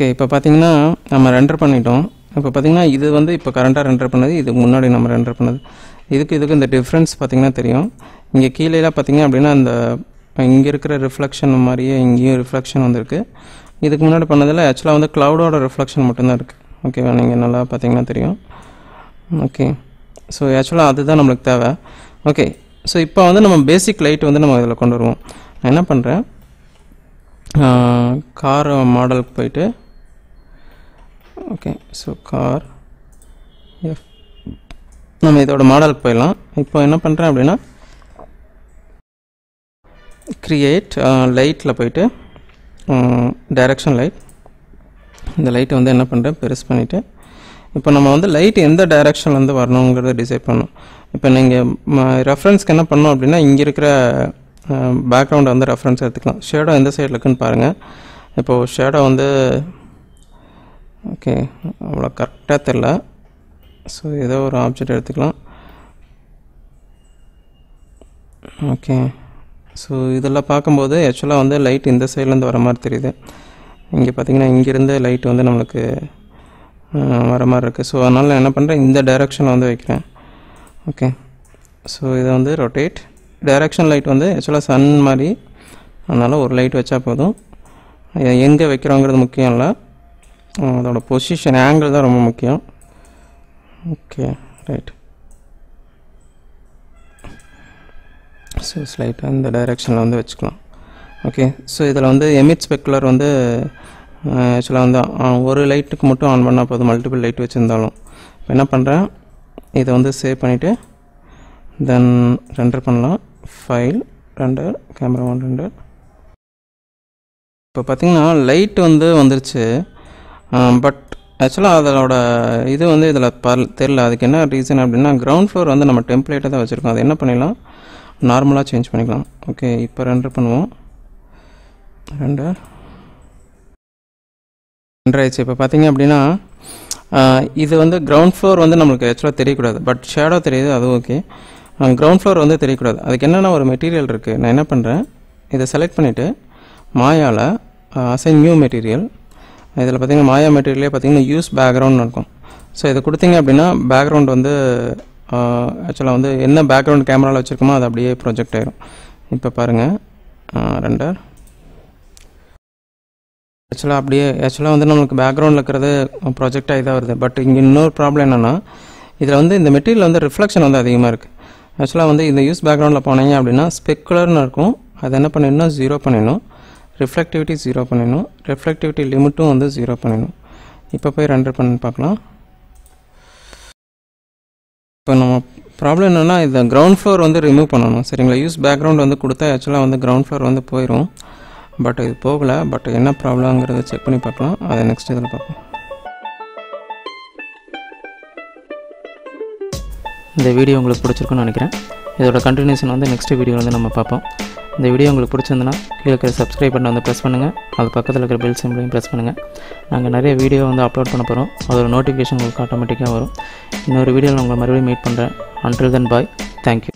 Okay, இப்போ பாத்தீங்கன்னா நம்ம ரெண்டர் பண்ணிட்டோம். இப்போ பாத்தீங்கன்னா இது வந்து இப்போ கரண்டா ரெண்டர் பண்ணது, இது முன்னாடி நம்ம ரெண்டர் பண்ணது. இதுக்கு இந்த டிஃபரன்ஸ் பாத்தீங்கன்னா தெரியும். இங்க கீழேல பாத்தீங்க அப்படினா அந்த இங்க இருக்கிற ரிஃப்ளெக்ஷன் மாதிரியே இங்கேயும் ரிஃப்ளெக்ஷன் வந்திருக்கு. இதுக்கு முன்னாடி பண்ணதுல एक्चुअली வந்து cloudோட ரிஃப்ளெக்ஷன் மட்டும் தான் இருக்கு. ஓகேவா, நீங்க நல்லா பாத்தீங்கன்னா தெரியும். ஓகே. சோ एक्चुअली அதுதான் நமக்கு தேவை. ஓகே. சோ இப்போ வந்து நம்ம பேசிக் லைட் வந்து நம்ம இதல கொண்டு வருவோம். நான் என்ன பண்றேன்? car model போயிடு. Okay, so car F. நம்ம இதோட மாடலுக்கு போய்லாம். இப்போ என்ன பண்றேன் அப்படினா create lightல போயிடு direction light. இந்த லைட் வந்து என்ன பண்றேன்? பெருசு பண்ணிட்டு இப்போ நம்ம வந்து லைட் எந்த டைரக்ஷன்ல இருந்து வரணும்ங்கறதை டிசைட் பண்ணனும். இப்போ நீங்க ரெஃபரன்ஸ்க்கு என்ன பண்ணனும் அப்படினா இங்க இருக்கிற பேக்ரவுண்ட் வந்து ரெஃபரன்ஸ் எடுத்துக்கலாம். ஷேடோ எந்த சைடுல இருக்குன்னு பாருங்க. இப்போ ஷேடோ வந்து ஓகே, அவ்வளோ கரெக்ட்டா தெரியல. சோ ஏதோ ஒரு ஆப்ஜெக்ட் எடுத்துக்கலாம். ஓகே. சோ இதெல்லாம் பாக்கும்போது एक्चुअली வந்து லைட் இந்த சைடுல இருந்து வர மாதிரி தெரியுது. இங்க பாத்தீங்கன்னா இங்க இருந்து லைட் வந்து நமக்கு வர மாதிரி இருக்கு. சோ அதனால என்ன பண்றேன்? இந்த டைரக்ஷன்ல வந்து வைக்கிறேன். ஓகே. சோ இத வந்து ரொட்டேட் டைரக்ஷன் லைட் வந்து एक्चुअली சன் மாதிரி. அதனால ஒரு லைட் வச்சா போதும். எங்க வைக்கிறோம்ங்கிறது முக்கியம் இல்ல. அதோட பொசிஷன் ஆங்கிள் தான் ரொம்ப முக்கியம். Okay, right. சோ ஸ்லைட் அந்த டைரக்ஷன்ல வந்து வெச்சுக்கலாம். ஓகே. சோ இதல வந்து எமிட் ஸ்பெக்குலர் வந்து एक्चुअली வந்து ஒரு லைட்டுக்கு மட்டும் ஆன் பண்ணா போதும், மல்டிபிள் லைட் வச்சிருந்தாலும். இப்போ என்ன பண்றேன்? இத வந்து சேவ் பண்ணிட்டு then ரெண்டர் பண்ணலாம். File render camera 1 render. இப்போ பாத்தீங்கன்னா லைட் வந்து வந்துருச்சு. பட் एक्चुअली அதோட இது வந்து இதல தெரியல. அதுக்கு என்ன ரீசன் அப்படினா கிரவுண்ட் ஃப்ளோர் வந்து நம்ம டெம்ப்ளேட்டா தான் வச்சிருக்கோம். அது என்ன பண்ணலாம்? நார்மலா சேஞ்ச் பண்ணிக்கலாம். ஓகே, இப்போ ரெண்டர் பண்ணுவோம். ரெண்டர் ரெண்டராயிச்சு. இப்போ பாத்தீங்க அப்படினா இது வந்து கிரவுண்ட் ஃப்ளோர் வந்து நமக்கு एक्चुअली தெரியக்கூடாது. பட் ஷேடோ தெரியுது, அது ஓகே. கிரவுண்ட் ஃப்ளோர் வந்து தெரியக்கூடாது. அதுக்கு என்னன்னா ஒரு மெட்டீரியல் இருக்கு. நான் என்ன பண்றேன்? இத செலக்ட் பண்ணிட்டு மாயால அசைன் நியூ மெட்டீரியல். இதல பாத்தீங்க மாயா மெட்டீரியல்ல பாத்தீங்க யூஸ் பேக்ரவுண்ட் இருக்கும். சோ இத கொடுத்தீங்க அப்படினா பேக்ரவுண்ட் வந்து एक्चुअली வந்து என்ன பேக்ரவுண்ட் கேமரால வச்சிருக்கோமோ அது அப்படியே ப்ராஜெக்ட் ஆயிடும். இப்போ பாருங்க ரெண்டர். एक्चुअली அப்படியே एक्चुअली வந்து நமக்கு பேக்ரவுண்ட்ல இருக்குறது ப்ராஜெக்ட் ஆயிதா வருது. பட் இங்க இன்னொரு ப்ராப்ளம் என்னன்னா இதல வந்து இந்த மெட்டீரியல் வந்து ரிஃப்ளெக்ஷன் வந்து அதிகமா இருக்கு. एक्चुअली வந்து இந்த யூஸ் பேக்ரவுண்ட்ல போனீங்க அப்படினா ஸ்பெக்குலர்னு இருக்கும். அத என்ன பண்ணனும்னா 0 பண்ணனும். reflectivity 0 பண்ணனும். reflectivity லிமிட்டும் வந்து 0 பண்ணனும். இப்போ போய் ரெண்டர் பண்ணி பார்க்கலாம். இப்போ நம்ம ப்ராப்ளம் என்னன்னா இந்த கிரவுண்ட் ஃப்ளோர் வந்து ரிமூவ் பண்ணனும். சரிங்களா? யூஸ் பேக்ரவுண்ட் வந்து கொடுத்தா एक्चुअली வந்து கிரவுண்ட் ஃப்ளோர் வந்து போயிடும். பட் இது போகல. பட் என்ன ப்ராப்ளம்ங்கறத செக் பண்ணி பார்க்கலாம். அத நெக்ஸ்ட் இதுல பார்ப்போம். இந்த வீடியோ உங்களுக்கு பிடிச்சிருக்கும்னு நினைக்கிறேன். இதோட கண்டினியூஷன் வந்து நெக்ஸ்ட் வீடியோல வந்து நம்ம பார்ப்போம். இந்த வீடியோ உங்களுக்கு பிடிச்சிருந்தனா கீழ இருக்க Subscribe பட்டனை வந்து பிரஸ் பண்ணுங்க. அது பக்கத்துல இருக்க பெல் சிம்பலையும் பிரஸ் பண்ணுங்க. நாங்க நிறைய வீடியோ வந்து அப்லோட் பண்ணப் போறோம். அதோட நோட்டிஃபிகேஷன் உங்களுக்கு ஆட்டோமேட்டிக்கா வரும். இன்னொரு வீடியோல உங்களை மறுபடியும் மீட் பண்றேன். Until then, bye. Thank you.